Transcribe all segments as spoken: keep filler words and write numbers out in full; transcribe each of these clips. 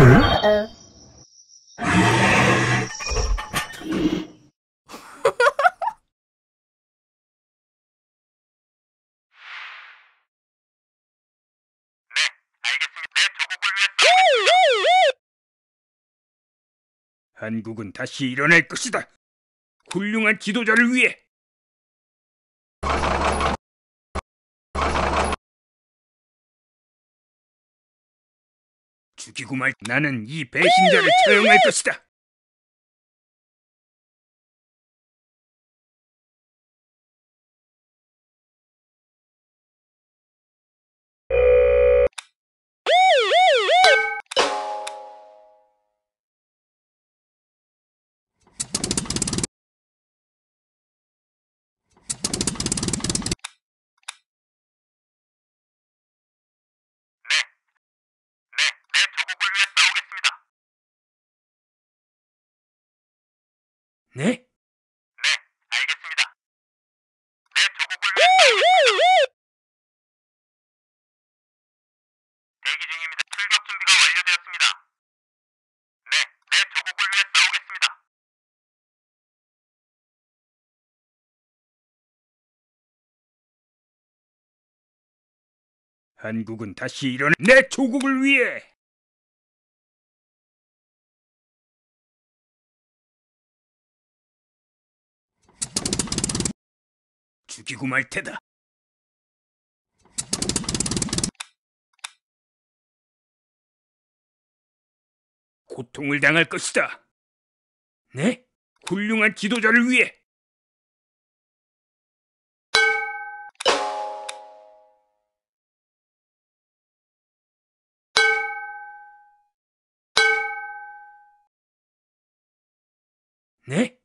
Uh-oh. 한국은 다시 일어날 것이다. 훌륭한 지도자를 위해. 죽이고 말. 나는 이 배신자를 처형할 것이다. 네? 네, 알겠습니다. 내 조국을 위해 대기 중입니다. 출격 준비가 완료되었습니다. 네, 내 조국을 위해 싸우겠습니다. 한국은 다시 일어나. 내 조국을 위해. 죽이고 말 테다. 고통을 당할 것이다. 네? 훌륭한 지도자를 위해. 네?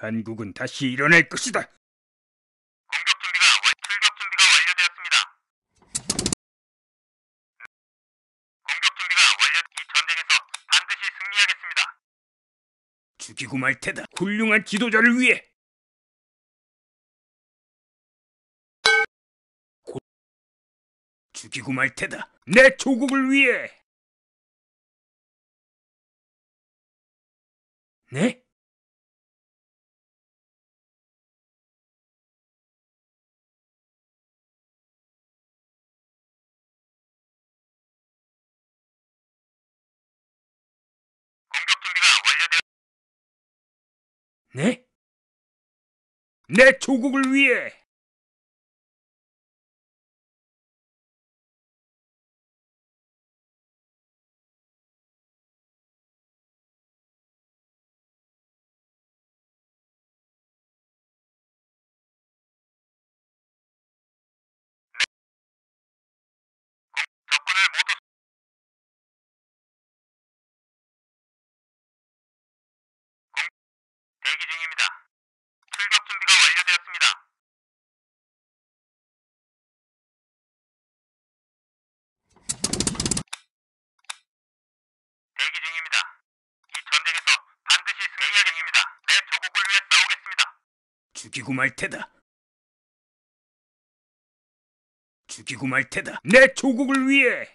한국은 다시 일어날 것이다. 공격 준비가 완, 출격 준비가 완료되었습니다. 공격 준비가 완료. 이 전쟁에서 반드시 승리하겠습니다. 죽이고 말 테다. 훌륭한 지도자를 위해. 고... 죽이고 말 테다. 내 조국을 위해. 네? 네? 내 조국을 위해! 대기 중입니다. 출격 준비가 완료되었습니다. 대기 중입니다. 이 전쟁에서 반드시 승리하겠습니다. 내 조국을 위해 싸우겠습니다. 죽이고 말 테다. 죽이고 말 테다. 내 조국을 위해.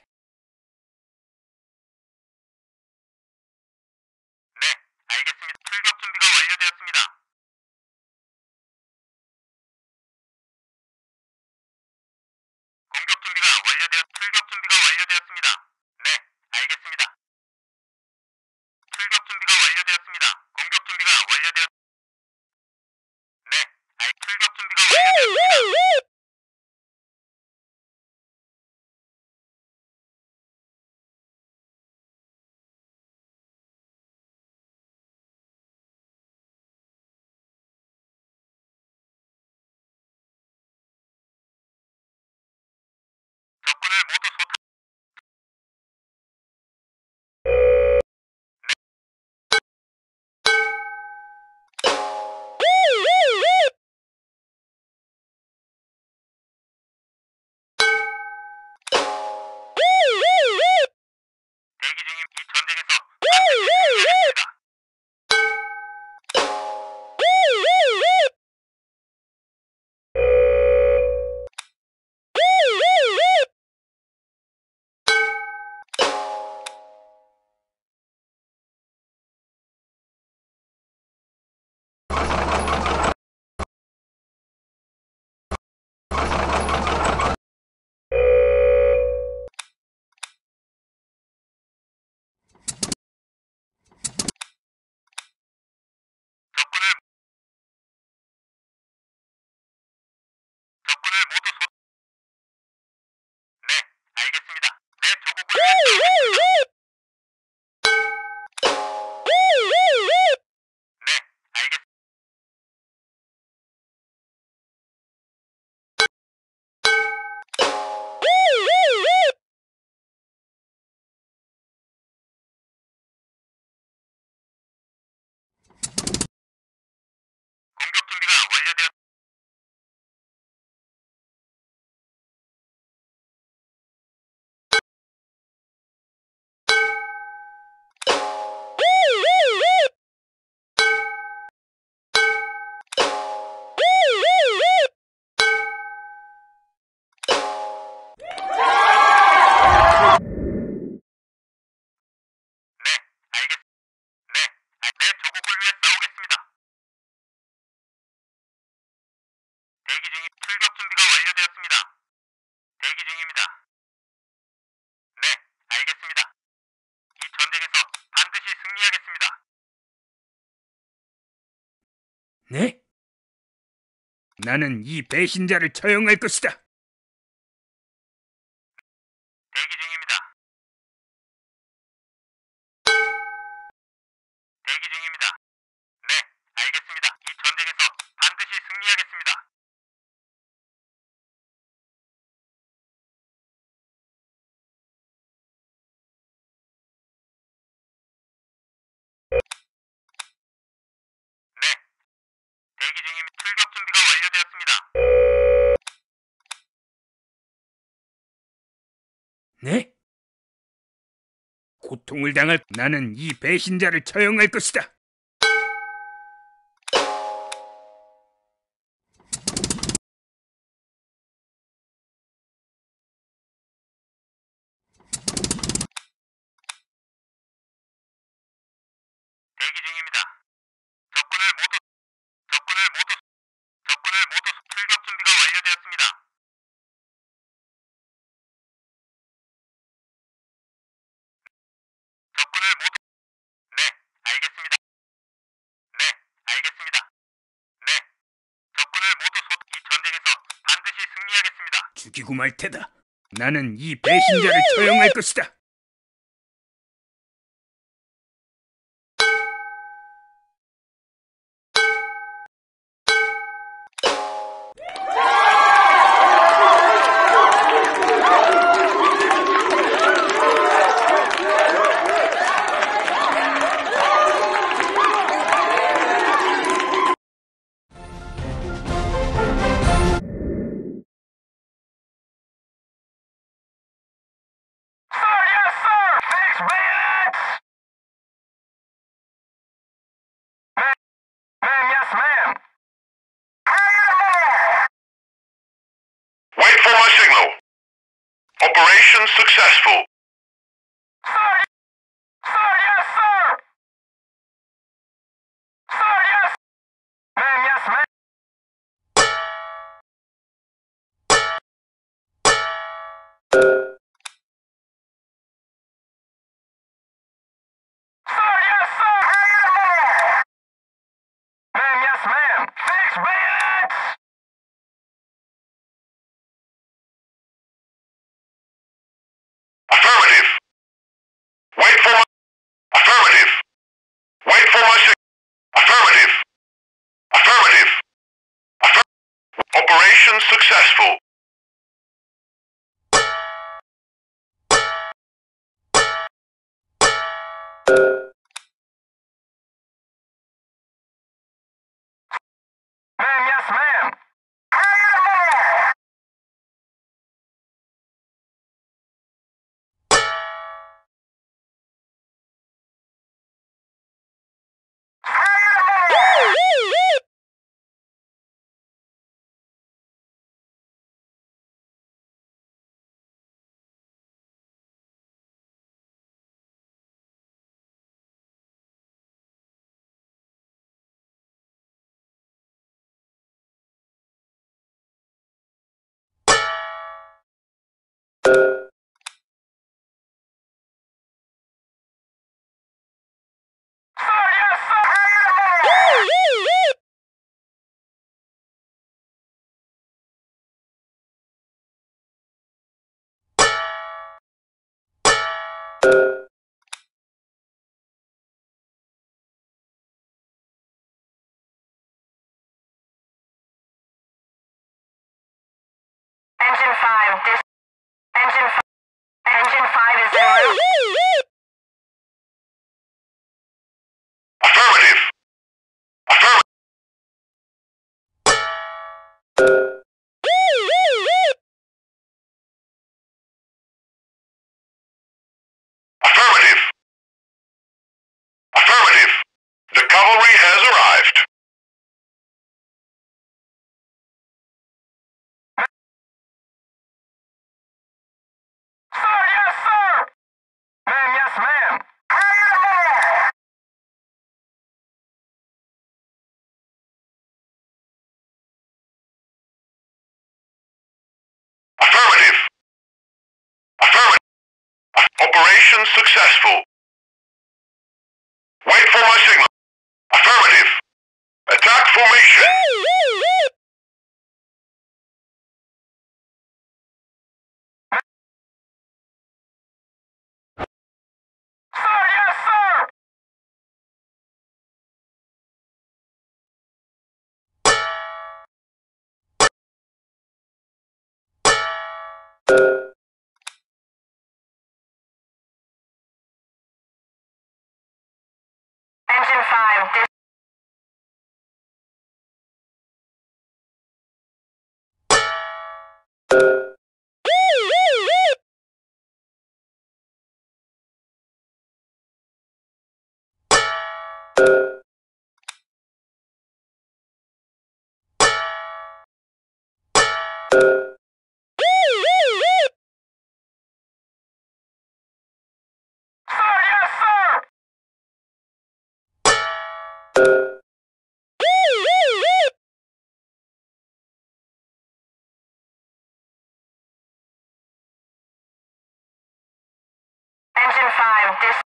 네? 나는 이 배신자를 처형할 것이다. 대기 중입니다. 대기 중입니다. 네, 알겠습니다. 이 전쟁에서 반드시 승리하겠습니다. 네? 고통을 당할 나는 이 배신자를 처형할 것이다. 죽이고 말 테다. 나는 이 배신자를 처형할 것이다. Operation successful. Sir, sir, yes, sir. Sir, yes. Ma'am, yes, ma'am. Sir, yes, sir. Ma'am, yes, ma'am. Fix bayonets. Operation successful. Ma'am, yes, ma'am. Engine five, dis engine five, engine five is in route. Affirmative. Affirmative. Affirmative. Affirmative. The cavalry has arrived. Operation successful. Wait for my signal. Affirmative. Attack formation. Sir, yes, sir. Uh. Engine five, dis Engine five, dis